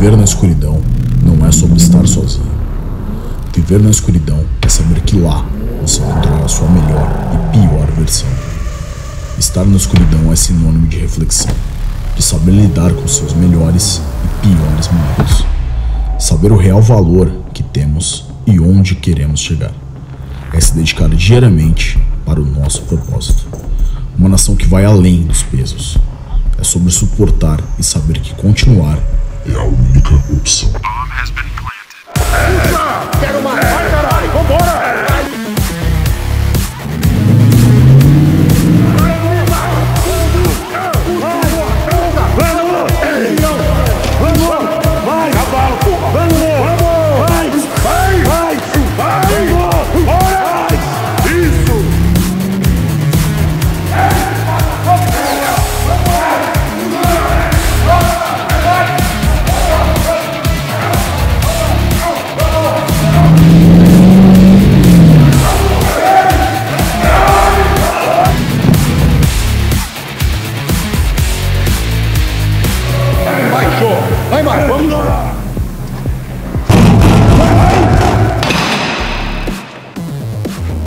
Viver na escuridão não é sobre estar sozinho. Viver na escuridão é saber que lá você encontrará a sua melhor e pior versão. Estar na escuridão é sinônimo de reflexão, de saber lidar com seus melhores e piores momentos. Saber o real valor que temos e onde queremos chegar. É se dedicar diariamente para o nosso propósito. Uma nação que vai além dos pesos. É sobre suportar e saber que continuar é a única opção. Puta! Quero matar, caralho! Vambora! Vai, Marcos, vamos lá!